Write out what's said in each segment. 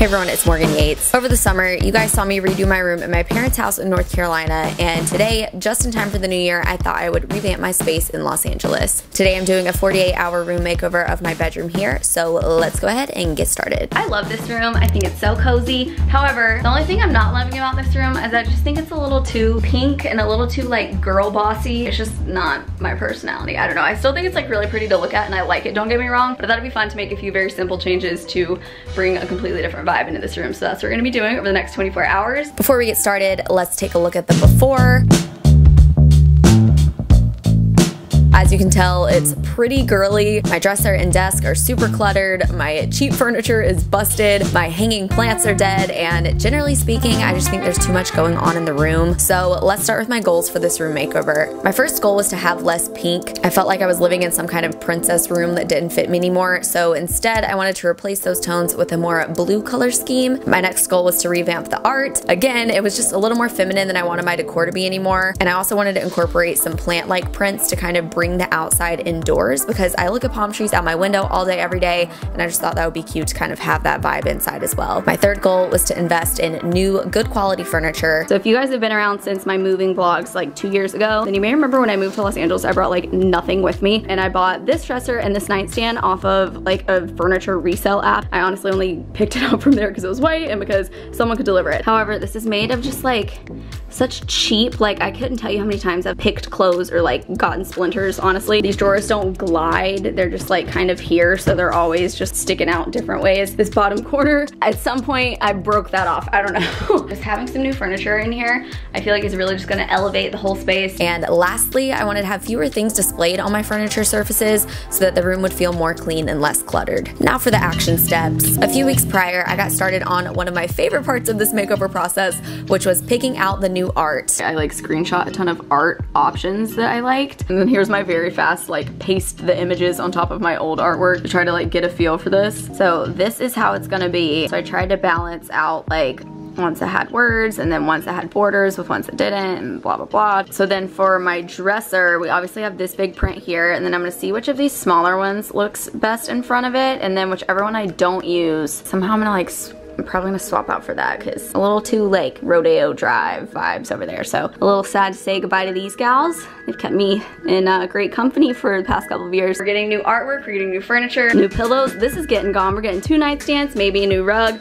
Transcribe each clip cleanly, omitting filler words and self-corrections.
Hey everyone, it's Morgan Yates. Over the summer, you guys saw me redo my room at my parents' house in North Carolina, and today, just in time for the new year, I thought I would revamp my space in Los Angeles. Today I'm doing a 48-hour room makeover of my bedroom here, so let's go ahead and get started. I love this room. I think it's so cozy. However, the only thing I'm not loving about this room is I just think it's a little too pink and a little too like girl bossy. It's just not my personality. I don't know. I still think it's like really pretty to look at and I like it, don't get me wrong, but I thought it'd be fun to make a few very simple changes to bring a completely different vibe into this room, so that's what we're gonna be doing over the next 24 hours. Before we get started, let's take a look at the before. As you can tell, it's pretty girly. My dresser and desk are super cluttered, my cheap furniture is busted, my hanging plants are dead, and generally speaking, I just think there's too much going on in the room. So let's start with my goals for this room makeover. My first goal was to have less pink. I felt like I was living in some kind of princess room that didn't fit me anymore, so instead I wanted to replace those tones with a more blue color scheme. My next goal was to revamp the art. Again, it was just a little more feminine than I wanted my decor to be anymore, and I also wanted to incorporate some plant-like prints to kind of bring the outside indoors, because I look at palm trees out my window all day every day, and I just thought that would be cute to kind of have that vibe inside as well. My third goal was to invest in new good quality furniture. So if you guys have been around since my moving vlogs like 2 years ago, then you may remember when I moved to Los Angeles I brought like nothing with me, and I bought this dresser and this nightstand off of like a furniture resale app. I honestly only picked it up from there because it was white and because someone could deliver it. However, this is made of just like such cheap, like I couldn't tell you how many times I've picked clothes or like gotten splinters. Honestly, these drawers don't glide, they're just like kind of here, so they're always just sticking out different ways. This bottom corner, at some point I broke that off, I don't know. Just having some new furniture in here, I feel like it's really just gonna elevate the whole space. And lastly, I wanted to have fewer things displayed on my furniture surfaces so that the room would feel more clean and less cluttered. Now for the action steps. A few weeks prior, I got started on one of my favorite parts of this makeover process, which was picking out the new art. I like screenshot a ton of art options that I liked, and then here's my very fast like paste the images on top of my old artwork to try to like get a feel for this. So this is how it's gonna be. So I tried to balance out like once I had words, and then once I had borders with ones that didn't, and blah blah blah. So then for my dresser, we obviously have this big print here, and then I'm gonna see which of these smaller ones looks best in front of it, and then whichever one I don't use, somehow I'm gonna like I'm probably gonna swap out for that because a little too like Rodeo Drive vibes over there. So a little sad to say goodbye to these gals. They've kept me in great company for the past couple of years. We're getting new artwork, we're getting new furniture, new pillows. This is getting gone. We're getting two nightstands, maybe a new rug.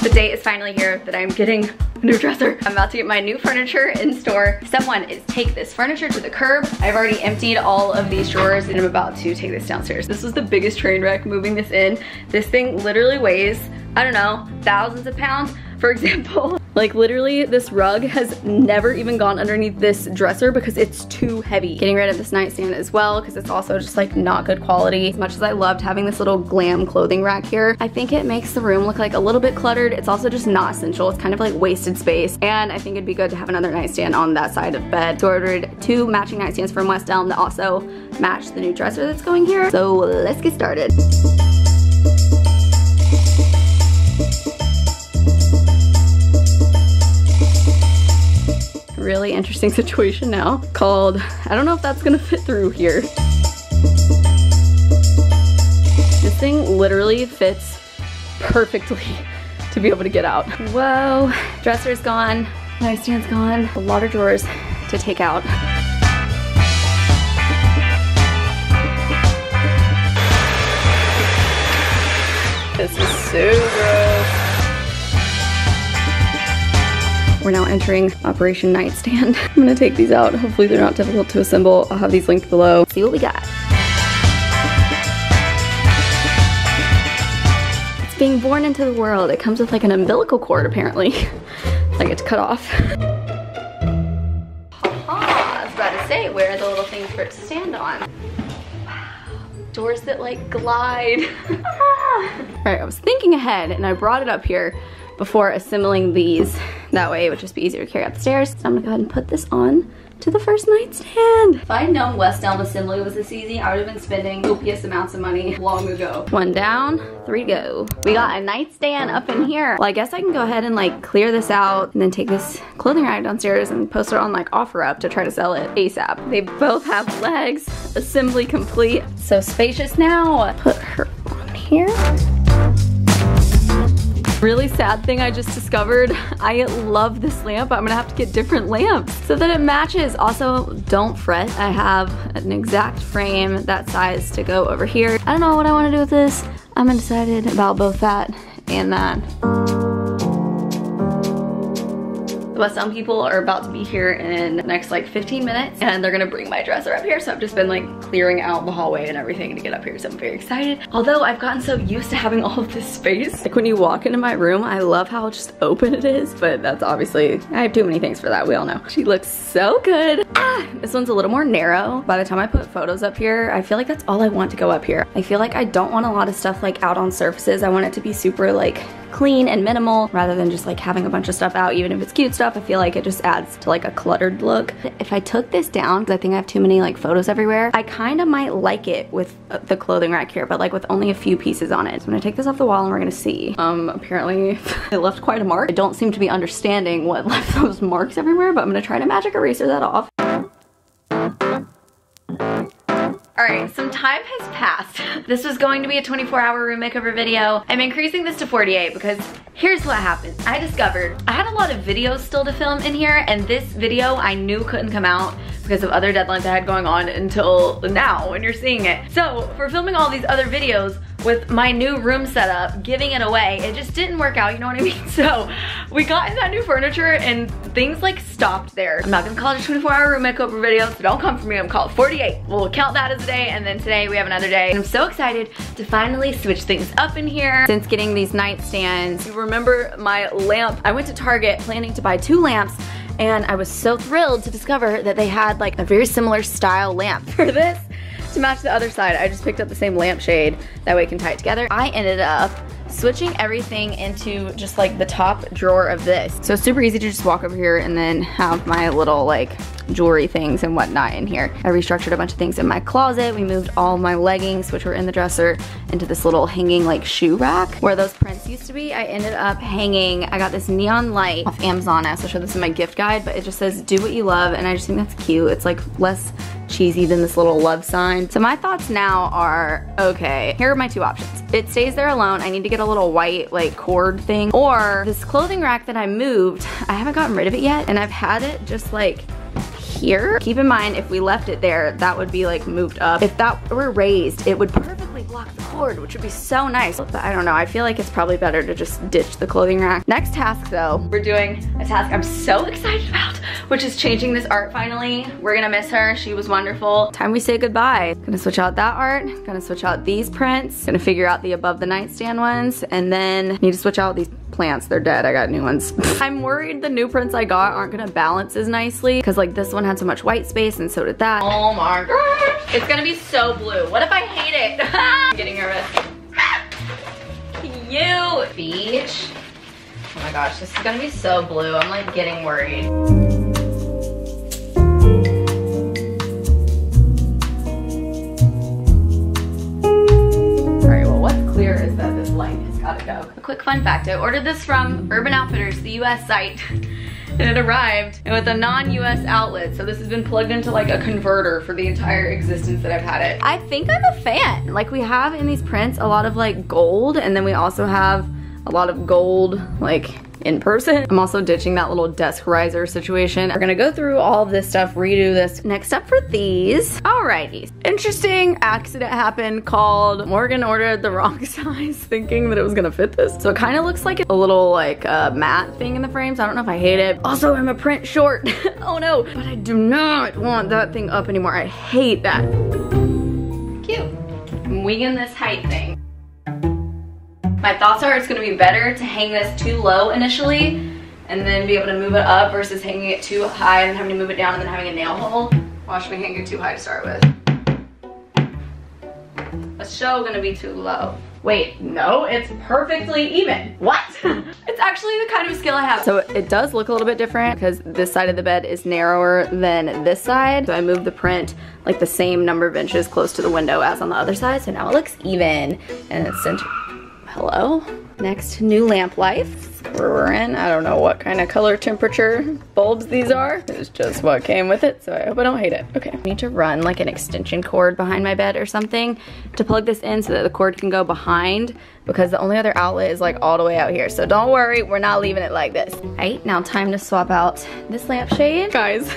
The day is finally here that I'm getting a new dresser. I'm about to get my new furniture in store. Step one is take this furniture to the curb. I've already emptied all of these drawers and I'm about to take this downstairs. This was the biggest train wreck moving this in. This thing literally weighs, I don't know, thousands of pounds. For example, like literally this rug has never even gone underneath this dresser because it's too heavy. Getting rid of this nightstand as well because it's also just like not good quality. As much as I loved having this little glam clothing rack here, I think it makes the room look like a little bit cluttered. It's also just not essential. It's kind of like wasted space, and I think it'd be good to have another nightstand on that side of bed. So I ordered two matching nightstands from West Elm that also match the new dresser that's going here. So let's get started. Really interesting situation now called, I don't know if that's gonna fit through here. This thing literally fits perfectly to be able to get out. Whoa, dresser's gone, nightstand's gone, a lot of drawers to take out. This is so gross. We're now entering Operation Nightstand. I'm gonna take these out. Hopefully they're not difficult to assemble. I'll have these linked below. See what we got. It's being born into the world. It comes with like an umbilical cord apparently. I get to cut off. I was about to say, where are the little things for it to stand on? Doors that like glide. All right, I was thinking ahead and I brought it up here before assembling these. That way it would just be easier to carry up the stairs. So I'm gonna go ahead and put this on to the first nightstand. If I had known West Elm assembly was this easy, I would have been spending copious amounts of money long ago. One down, three to go. We got a nightstand up in here. Well, I guess I can go ahead and like clear this out and then take this clothing rack downstairs and post it on like OfferUp to try to sell it ASAP. They both have legs, assembly complete. So spacious now. Put her on here. Really sad thing I just discovered, I love this lamp. I'm gonna have to get different lamps so that it matches. Also, don't fret, I have an exact frame that size to go over here. I don't know what I wanna do with this. I'm undecided about both that and that. The West Elm people are about to be here in the next like 15 minutes and they're gonna bring my dresser up here, so I've just been like clearing out the hallway and everything to get up here, so I'm very excited. Although I've gotten so used to having all of this space. Like when you walk into my room, I love how just open it is, but that's obviously, I have too many things for that, we all know. She looks so good. Ah, this one's a little more narrow. By the time I put photos up here, I feel like that's all I want to go up here. I feel like I don't want a lot of stuff like out on surfaces. I want it to be super like clean and minimal rather than just like having a bunch of stuff out, even if it's cute stuff. I feel like it just adds to like a cluttered look. If I took this down, because I think I have too many like photos everywhere, I kind of might like it with the clothing rack here, but like with only a few pieces on it. So I'm gonna take this off the wall and we're gonna see. Apparently it left quite a mark. I don't seem to be understanding what left those marks everywhere, but I'm gonna try to magic eraser that off. Alright, some time has passed. This was going to be a 24-hour room makeover video. I'm increasing this to 48 because here's what happened. I discovered I had a lot of videos still to film in here, and this video I knew couldn't come out because of other deadlines I had going on until now when you're seeing it. So for filming all these other videos with my new room setup, giving it away, it just didn't work out, you know what I mean? So we got in that new furniture and things like stopped there. I'm not gonna call it a 24-hour room makeover video, so don't come for me, I'm gonna call it 48. We'll count that as a day, and then today we have another day. And I'm so excited to finally switch things up in here. Since getting these nightstands, you remember my lamp. I went to Target planning to buy 2 lamps, and I was so thrilled to discover that they had like a very similar style lamp for this. To match the other side, I just picked up the same lampshade, that way it can tie it together. I ended up switching everything into just like the top drawer of this. So it's super easy to just walk over here and then have my little like jewelry things and whatnot in here. I restructured a bunch of things in my closet. We moved all my leggings, which were in the dresser, into this little hanging like shoe rack where those prints used to be. I ended up hanging, I got this neon light off Amazon. I also showed this in my gift guide, but it just says do what you love, and I just think that's cute. It's like less cheesy than this little love sign. So my thoughts now are, okay, here are my 2 options. It stays there alone. I need to get a little white like cord thing, or this clothing rack that I moved, I haven't gotten rid of it yet, and I've had it just like here. Keep in mind, if we left it there, that would be like moved up. If that were raised, it would perfectly block the cord, which would be so nice. But I don't know, I feel like it's probably better to just ditch the clothing rack. Next task though, we're doing a task I'm so excited about, which is changing this art finally. We're gonna miss her, she was wonderful. Time we say goodbye. Gonna switch out that art, gonna switch out these prints, gonna figure out the above the nightstand ones, and then need to switch out these plants, they're dead, I got new ones. I'm worried the new prints I got aren't gonna balance as nicely, because like this one had so much white space and so did that. Oh my gosh. It's gonna be so blue. What if I hate it? I'm getting nervous. Cute. Beach. Oh my gosh, this is gonna be so blue. I'm like getting worried. A quick fun fact, I ordered this from Urban Outfitters, the US site, and it arrived with a non-US outlet, so this has been plugged into like a converter for the entire existence that I've had it. I think I'm a fan. Like we have in these prints a lot of like gold, and then we also have a lot of gold like in person. I'm also ditching that little desk riser situation. We're gonna go through all of this stuff, redo this. Next up for these, alrighty. Interesting accident happened called Morgan ordered the wrong size thinking that it was gonna fit this. So it kind of looks like a little like matte thing in the frame, so I don't know if I hate it. Also, I'm a print short. Oh no, but I do not want that thing up anymore. I hate that. Cute. I'm winging this height thing. My thoughts are it's gonna be better to hang this too low initially and then be able to move it up versus hanging it too high and having to move it down and then having a nail hole. Why should we hang it too high to start with? A show gonna be too low. Wait, no, it's perfectly even. What? It's actually the kind of skill I have. So it does look a little bit different because this side of the bed is narrower than this side. So I moved the print like the same number of inches close to the window as on the other side. So now it looks even and it's centered. Hello. Next, new lamp life. We're in, I don't know what kind of color temperature bulbs these are. It's just what came with it, so I hope I don't hate it. Okay, I need to run like an extension cord behind my bed or something to plug this in so that the cord can go behind because the only other outlet is like all the way out here. So don't worry, we're not leaving it like this. All right, now time to swap out this lampshade. Guys,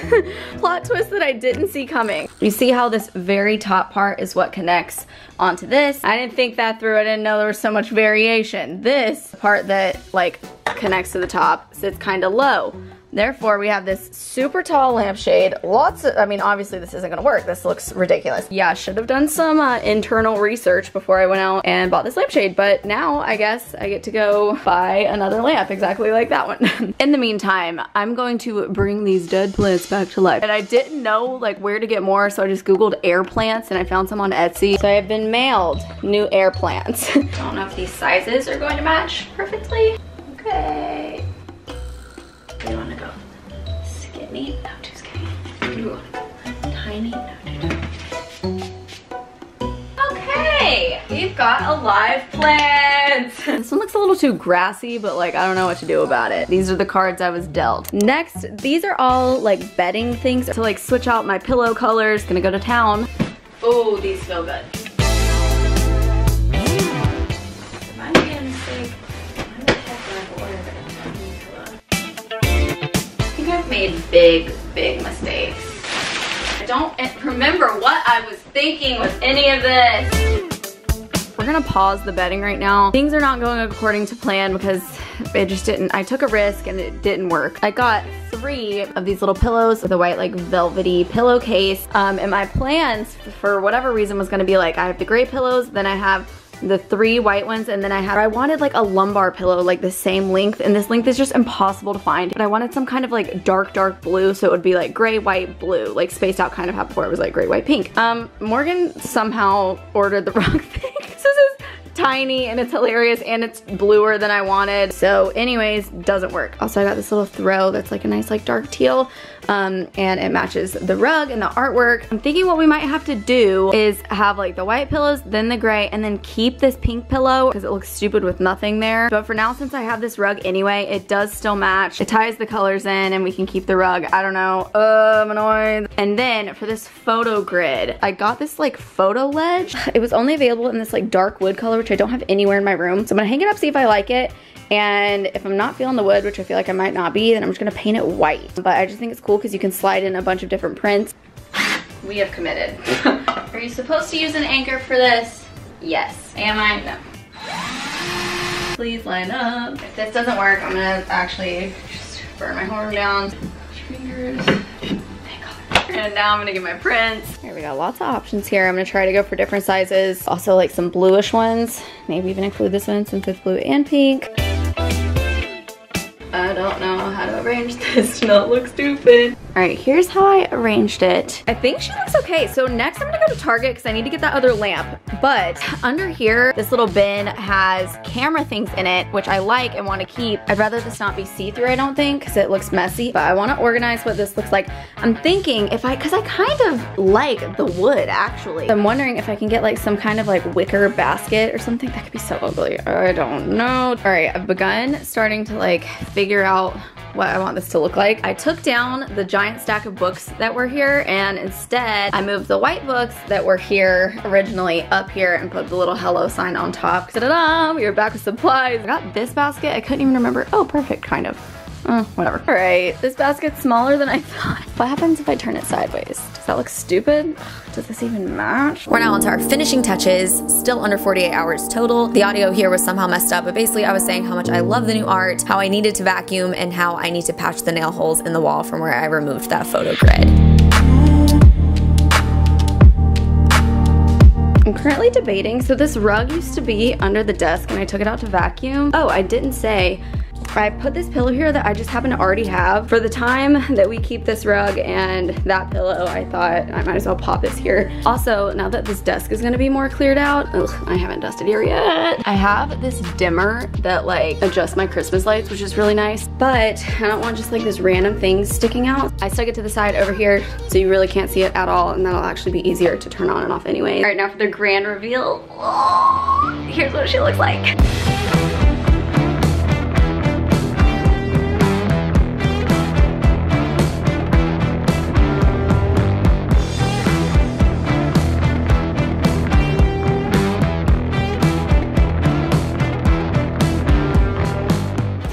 plot twist that I didn't see coming. You see how this very top part is what connects onto this? I didn't think that through. I didn't know there was so much variation. This part that like connects to the top sits kind of low. Therefore, we have this super tall lampshade. Lots of, I mean, obviously this isn't gonna work. This looks ridiculous. Yeah, I should have done some internal research before I went out and bought this lampshade, but now I guess I get to go buy another lamp exactly like that one. In the meantime, I'm going to bring these dead plants back to life. And I didn't know like where to get more, so I just Googled air plants and I found some on Etsy. So I have been mailed new air plants. I don't know if these sizes are going to match perfectly. Okay. You wanna go skinny? No, too skinny. You wanna go tiny? No, too tiny. Okay, we've got a live plant. This one looks a little too grassy, but like I don't know what to do about it. These are the cards I was dealt. Next, these are all like bedding things to like switch out my pillow colors. Gonna go to town. Oh, these smell good. I've made big mistakes. I don't remember what I was thinking with any of this. We're gonna pause the bedding right now. Things are not going according to plan because it just didn't. I took a risk and it didn't work. I got 3 of these little pillows with a white like velvety pillowcase. And my plans for whatever reason was gonna be like I have the gray pillows, then I have the 3 white ones, and then I wanted like a lumbar pillow, like the same length, and this length is just impossible to find, but I wanted some kind of like dark blue, so it would be like gray, white, blue, like spaced out kind of how before it was like gray, white, pink. Morgan somehow ordered the wrong thing. This is tiny and it's hilarious and it's bluer than I wanted. So anyways, doesn't work. Also, I got this little throw that's like a nice like dark teal, and it matches the rug and the artwork. I'm thinking what we might have to do is have like the white pillows, then the gray, and then keep this pink pillow because it looks stupid with nothing there. But for now, since I have this rug anyway, it does still match. It ties the colors in and we can keep the rug. I don't know, I'm annoyed. And then for this photo grid, I got this like photo ledge. It was only available in this like dark wood color, which I don't have anywhere in my room. So I'm gonna hang it up, see if I like it. And if I'm not feeling the wood, which I feel like I might not be, then I'm just gonna paint it white. But I just think it's cool because you can slide in a bunch of different prints. We have committed. Are you supposed to use an anchor for this? Yes. Am I? No. Please line up. If this doesn't work, I'm gonna actually just burn my horn down. Fingers. And now I'm gonna get my prints. Here we got lots of options here. I'm gonna try to go for different sizes. Also like some bluish ones. Maybe even include this one since it's blue and pink. I don't know how to arrange this to not look stupid. All right, here's how I arranged it. I think she looks okay. So next I'm gonna go to Target because I need to get that other lamp. But under here, this little bin has camera things in it, which I like and wanna keep. I'd rather this not be see-through, I don't think, because it looks messy, but I wanna organize what this looks like. I'm thinking if I, because I kind of like the wood actually. I'm wondering if I can get like some kind of like wicker basket or something. That could be so ugly, I don't know. All right, I've begun starting to like figure out what I want this to look like. I took down the giant stack of books that were here, and instead I moved the white books that were here originally up here and put the little hello sign on top. Ta-da-da, we are back with supplies. I got this basket, I couldn't even remember. Oh, perfect, kind of. Whatever. All right, this basket's smaller than I thought. What happens if I turn it sideways? Does that look stupid? Does this even match? We're now onto our finishing touches, still under 48 hours total. The audio here was somehow messed up, but basically I was saying how much I love the new art, how I needed to vacuum, and how I need to patch the nail holes in the wall from where I removed that photo grid. I'm currently debating, so this rug used to be under the desk and I took it out to vacuum. Oh, I didn't say. I put this pillow here that I just happen to already have. For the time that we keep this rug and that pillow, I thought I might as well pop this here. Also, now that this desk is gonna be more cleared out, ugh, I haven't dusted here yet. I have this dimmer that like adjusts my Christmas lights, which is really nice, but I don't want just like this random thing sticking out. I stuck it to the side over here so you really can't see it at all, and that'll actually be easier to turn on and off anyway. All right, now for the grand reveal. Oh, here's what she looks like.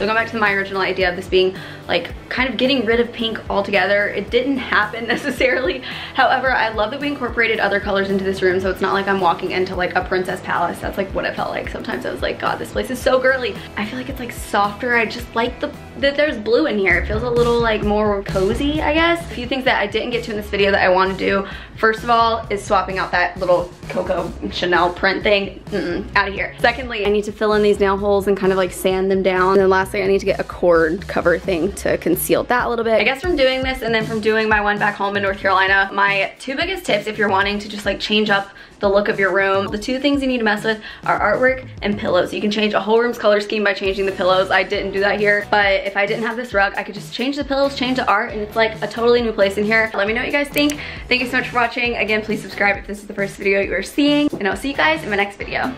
So going back to my original idea of this being like kind of getting rid of pink altogether, it didn't happen necessarily. However, I love that we incorporated other colors into this room, so it's not like I'm walking into like a princess palace. That's like what it felt like. Sometimes I was like, God, this place is so girly. I feel like it's like softer. I just like that there's blue in here. It feels a little like more cozy, I guess. A few things that I didn't get to in this video that I want to do, first of all, is swapping out that little Coco Chanel print thing. Out of here. Secondly, I need to fill in these nail holes and kind of like sand them down. And then lastly, I need to get a cord cover thing to conceal that a little bit. I guess from doing this and then from doing my one back home in North Carolina, my two biggest tips if you're wanting to just like change up the look of your room, the two things you need to mess with are artwork and pillows. You can change a whole room's color scheme by changing the pillows. I didn't do that here, but if I didn't have this rug, I could just change the pillows, change the art, and it's like a totally new place in here. Let me know what you guys think. Thank you so much for watching. Again, please subscribe if this is the first video you are seeing, and I'll see you guys in my next video.